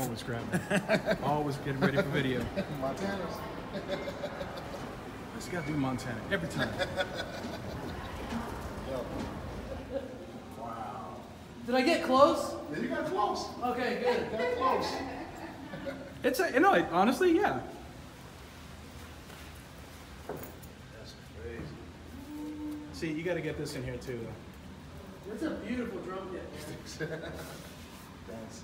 Always grabbing. Always getting ready for video. Montana's. I just gotta do Montana every time. Wow. Did I get close? Yeah, you got close. Okay, good. You got close. It's a, you know, like, honestly, yeah. That's crazy. See, you gotta get this in here too. That's a beautiful drum kit. Thanks.